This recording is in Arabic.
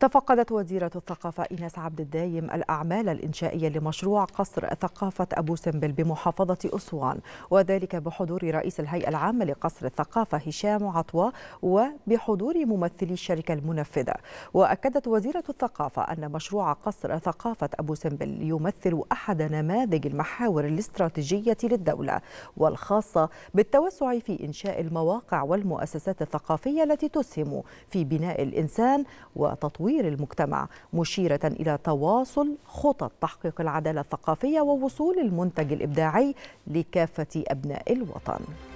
تفقدت وزيرة الثقافة إيناس عبد الدايم الأعمال الإنشائية لمشروع قصر ثقافة أبو سمبل بمحافظة أسوان، وذلك بحضور رئيس الهيئة العامة لقصر الثقافة هشام عطوه وبحضور ممثلي الشركة المنفذة. وأكدت وزيرة الثقافة أن مشروع قصر ثقافة أبو سمبل يمثل أحد نماذج المحاور الاستراتيجية للدولة والخاصة بالتوسع في إنشاء المواقع والمؤسسات الثقافية التي تسهم في بناء الإنسان وتطوير المجتمع، مشيرة إلى تواصل خطط تحقيق العدالة الثقافية ووصول المنتج الإبداعي لكافة أبناء الوطن.